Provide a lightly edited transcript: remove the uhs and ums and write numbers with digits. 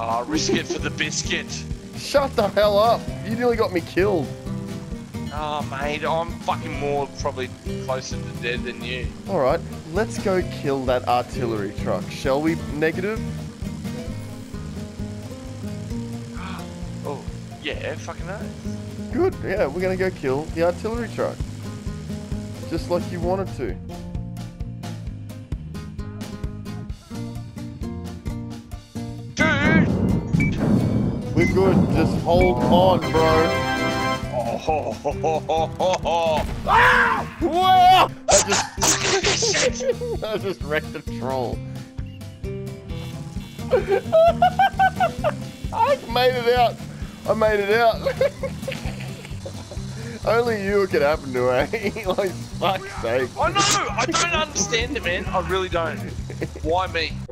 Aw, risk it for the biscuit. Shut the hell up. You nearly got me killed. Oh, mate, I'm fucking more probably closer to dead than you. Alright, let's go kill that artillery truck, shall we? Negative? Oh, yeah, fucking nice. Good, yeah, we're gonna go kill the artillery truck. Just like you wanted to. Dude! We're good, just hold on, bro. Oh, ho, ho, ho, ho, ho. Ah! Whoa! I just wrecked the troll. I made it out. I made it out. Only you could happen to, eh? Like, fuck's sake. I know. I don't understand it, man. I really don't. Why me?